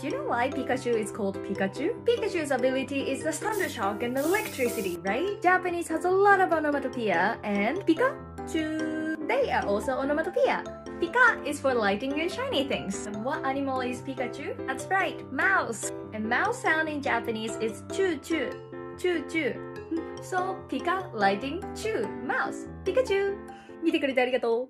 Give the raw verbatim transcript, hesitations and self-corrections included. Do you know why Pikachu is called Pikachu? Pikachu's ability is the thundershock and electricity, right? Japanese has a lot of onomatopoeia and Pikachu. They are also onomatopoeia. Pika is for lighting and shiny things. And what animal is Pikachu? That's right, mouse. And mouse sound in Japanese is chu chu, chu chu. So Pika, lighting, chu, mouse, Pikachu. 見てくれてありがとう。